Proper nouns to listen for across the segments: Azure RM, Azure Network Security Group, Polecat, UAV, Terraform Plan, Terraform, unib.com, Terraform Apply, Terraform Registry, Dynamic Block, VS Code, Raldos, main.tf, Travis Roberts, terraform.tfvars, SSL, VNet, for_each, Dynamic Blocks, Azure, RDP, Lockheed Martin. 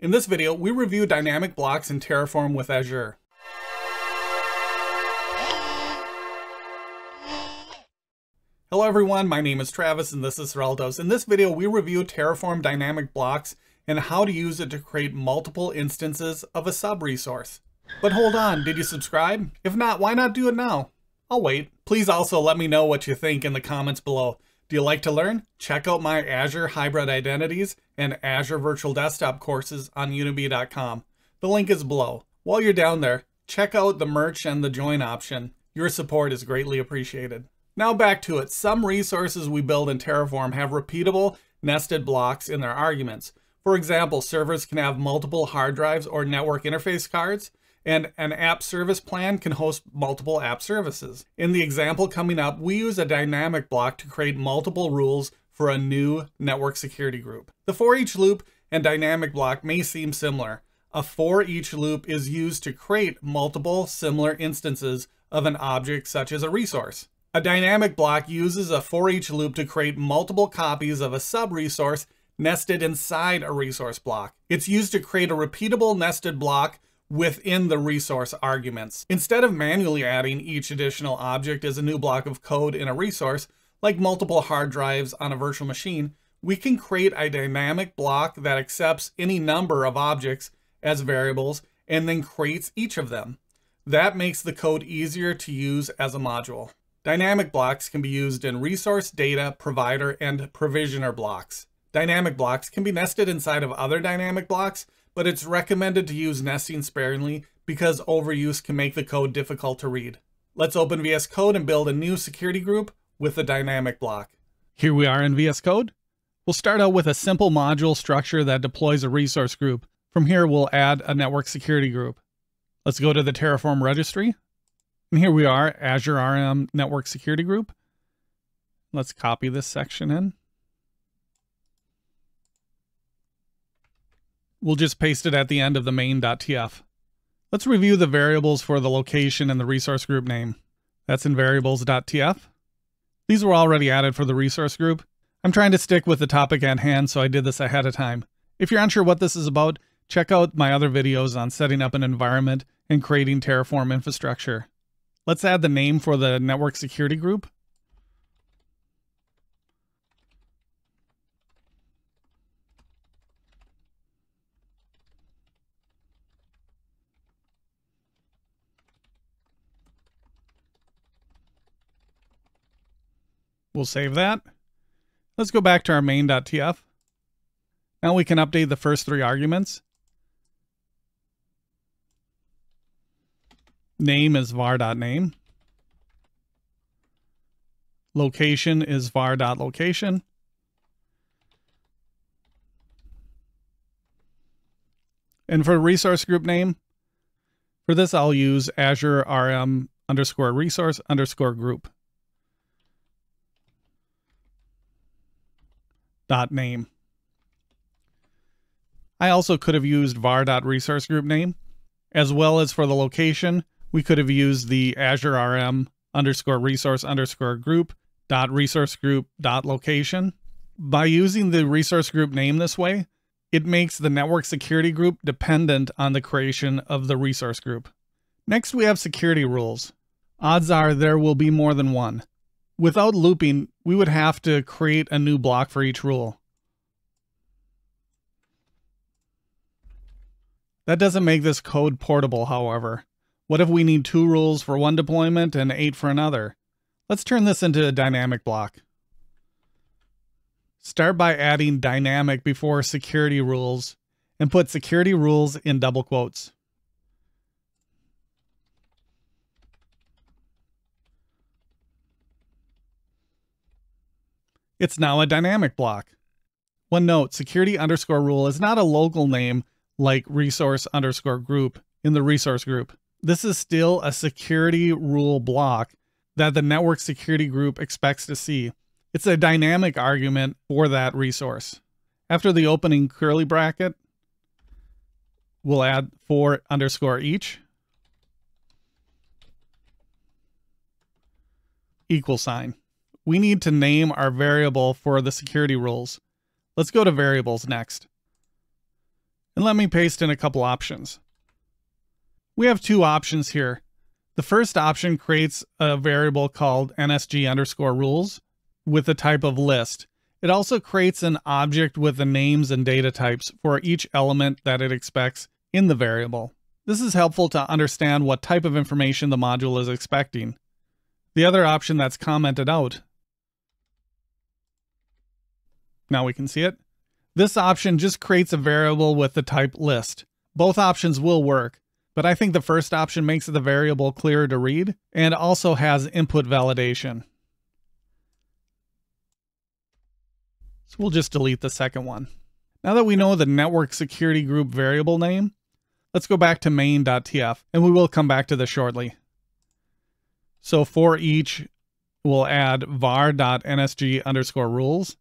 In this video, we review dynamic blocks in Terraform with Azure. Hello everyone, my name is Travis and this is Raldos. In this video, we review Terraform dynamic blocks and how to use it to create multiple instances of a sub-resource. But hold on, did you subscribe? If not, why not do it now? I'll wait. Please also let me know what you think in the comments below. Do you like to learn? Check out my Azure Hybrid Identities and Azure Virtual Desktop courses on unib.com. The link is below. While you're down there, check out the merch and the join option. Your support is greatly appreciated. Now back to it. Some resources we build in Terraform have repeatable nested blocks in their arguments. For example, servers can have multiple hard drives or network interface cards, and an app service plan can host multiple app services. In the example coming up, we use a dynamic block to create multiple rules for a new network security group. The for-each loop and dynamic block may seem similar. A for-each loop is used to create multiple similar instances of an object such as a resource. A dynamic block uses a for-each loop to create multiple copies of a sub-resource nested inside a resource block. It's used to create a repeatable nested block within the resource arguments. Instead of manually adding each additional object as a new block of code in a resource, like multiple hard drives on a virtual machine, we can create a dynamic block that accepts any number of objects as variables and then creates each of them. That makes the code easier to use as a module. Dynamic blocks can be used in resource, data, provider, and provisioner blocks. Dynamic blocks can be nested inside of other dynamic blocks, but it's recommended to use nesting sparingly because overuse can make the code difficult to read. Let's open VS Code and build a new security group with a dynamic block. Here we are in VS Code. We'll start out with a simple module structure that deploys a resource group. From here, we'll add a network security group. Let's go to the Terraform Registry. And here we are, Azure RM Network Security Group. Let's copy this section in. We'll just paste it at the end of the main.tf. Let's review the variables for the location and the resource group name. That's in variables.tf. These were already added for the resource group. I'm trying to stick with the topic at hand, so I did this ahead of time. If you're unsure what this is about, check out my other videos on setting up an environment and creating Terraform infrastructure. Let's add the name for the network security group. We'll save that. Let's go back to our main.tf. Now we can update the first three arguments. Name is var.name. Location is var.location. And for resource group name, for this I'll use Azure RM underscore resource underscore group. .name. I also could have used var.resource group name, as well as for the location, we could have used the Azure RM underscore resource underscore group dot resource group dot location. By using the resource group name this way, it makes the network security group dependent on the creation of the resource group. Next, we have security rules. Odds are there will be more than one. Without looping, we would have to create a new block for each rule. That doesn't make this code portable, however. What if we need 2 rules for one deployment and 8 for another? Let's turn this into a dynamic block. Start by adding dynamic before security rules and put security rules in double quotes. It's now a dynamic block. One note, security underscore rule is not a local name like resource underscore group in the resource group. This is still a security rule block that the network security group expects to see. It's a dynamic argument for that resource. After the opening curly bracket, we'll add for underscore each equal sign. We need to name our variable for the security rules. Let's go to variables next. and let me paste in a couple options. We have two options here. The first option creates a variable called nsg_rules with the type of list. It also creates an object with the names and data types for each element that it expects in the variable. This is helpful to understand what type of information the module is expecting. The other option that's commented out. Now we can see it. This option just creates a variable with the type list. Both options will work, but I think the first option makes the variable clearer to read and also has input validation. So we'll just delete the second one. Now that we know the network security group variable name, let's go back to main.tf, and we will come back to this shortly. So for each, we'll add var.nsg_rules.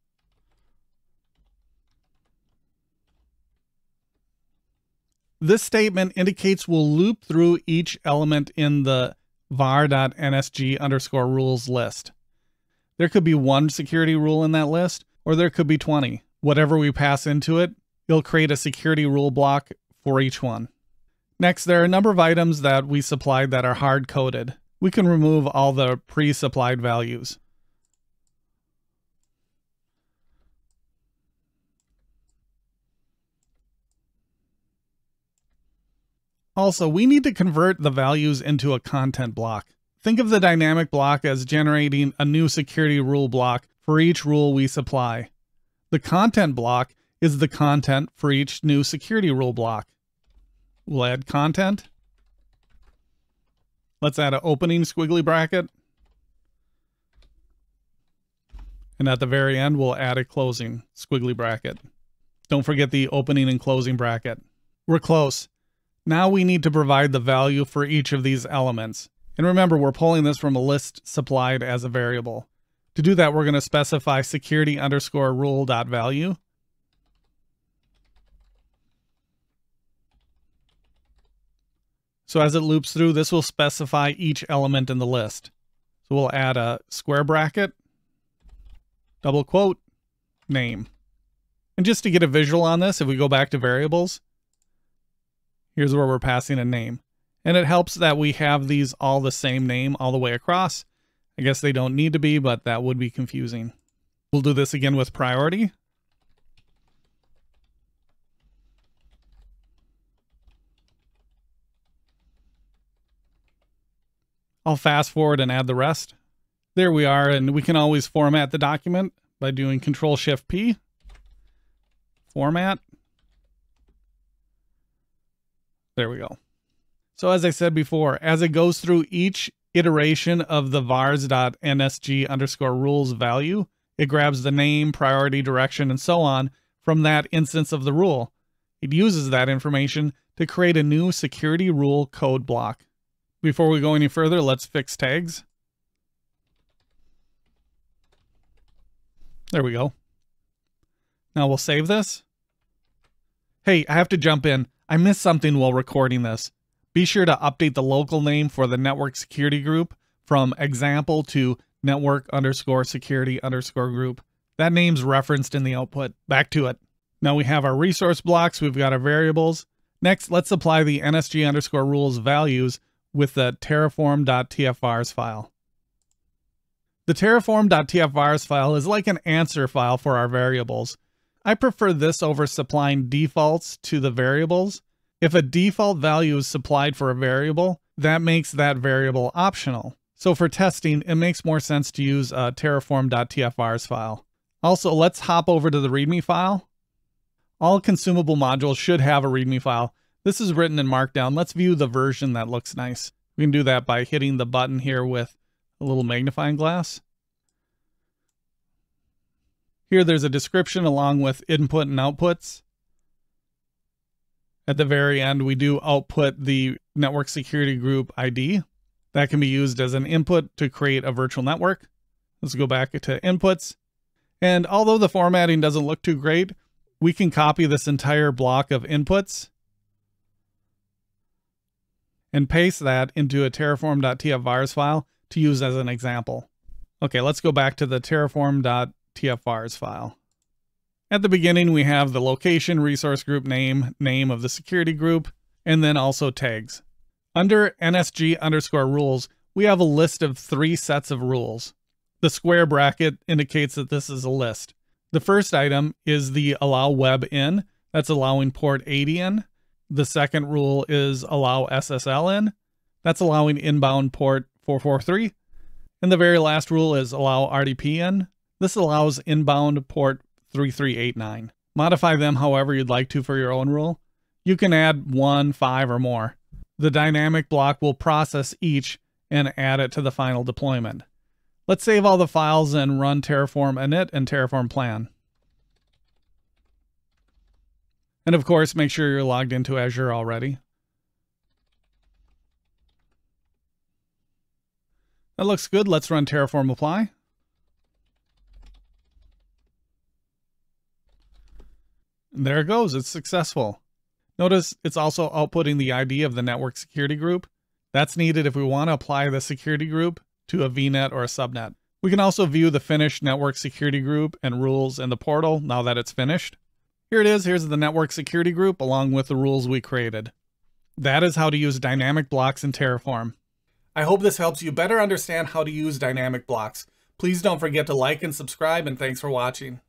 This statement indicates we'll loop through each element in the var.nsg_rules list. There could be one security rule in that list, or there could be 20. Whatever we pass into it, it'll create a security rule block for each one. Next, there are a number of items that we supplied that are hard-coded. We can remove all the pre-supplied values. Also, we need to convert the values into a content block. Think of the dynamic block as generating a new security rule block for each rule we supply. The content block is the content for each new security rule block. We'll add content. Let's add an opening squiggly bracket. And at the very end, we'll add a closing squiggly bracket. Don't forget the opening and closing bracket. We're close. Now we need to provide the value for each of these elements. And remember, we're pulling this from a list supplied as a variable. To do that, we're going to specify security_rule.value. So as it loops through, this will specify each element in the list. So we'll add a square bracket, double quote, name. And just to get a visual on this, if we go back to variables, here's where we're passing a name. And it helps that we have these all the same name all the way across. I guess they don't need to be, but that would be confusing. We'll do this again with priority. I'll fast forward and add the rest. There we are, and we can always format the document by doing Control-Shift-P, format. There we go. So as I said before, as it goes through each iteration of the vars.nsg_rules value, it grabs the name, priority, direction, and so on from that instance of the rule. It uses that information to create a new security rule code block. Before we go any further, let's fix tags. There we go. Now we'll save this. Hey, I have to jump in. I missed something while recording this. Be sure to update the local name for the network security group from example to network_security_group. That name's referenced in the output. Back to it. Now we have our resource blocks. We've got our variables. Next, let's apply the nsg_rules values with the terraform.tfvars file. The terraform.tfvars file is like an answer file for our variables. I prefer this over supplying defaults to the variables. If a default value is supplied for a variable, that makes that variable optional. So for testing, it makes more sense to use a terraform.tfvars file. Also, let's hop over to the README file. All consumable modules should have a README file. This is written in Markdown. Let's view the version that looks nice. We can do that by hitting the button here with a little magnifying glass. Here there's a description along with input and outputs. At the very end, we do output the network security group ID. That can be used as an input to create a virtual network. Let's go back to inputs. And although the formatting doesn't look too great, we can copy this entire block of inputs and paste that into a terraform.tfvars file to use as an example. Okay, let's go back to the terraform.tfvars file. At the beginning, we have the location, resource group name, name of the security group, and then also tags. Under NSG_rules, we have a list of 3 sets of rules. The square bracket indicates that this is a list. The first item is the allow web in, that's allowing port 80 in. The second rule is allow SSL in, that's allowing inbound port 443. And the very last rule is allow RDP in, this allows inbound port 3389. Modify them however you'd like to for your own rule. You can add 1, 5, or more. The dynamic block will process each and add it to the final deployment. Let's save all the files and run Terraform init and Terraform Plan. And of course, make sure you're logged into Azure already. That looks good. Let's run Terraform Apply. And there it goes. It's successful. Notice it's also outputting the ID of the network security group. That's needed if we want to apply the security group to a VNet or a subnet. We can also view the finished network security group and rules in the portal now that it's finished. Here it is. Here's the network security group along with the rules we created. That is how to use dynamic blocks in Terraform. I hope this helps you better understand how to use dynamic blocks. Please don't forget to like and subscribe, and thanks for watching.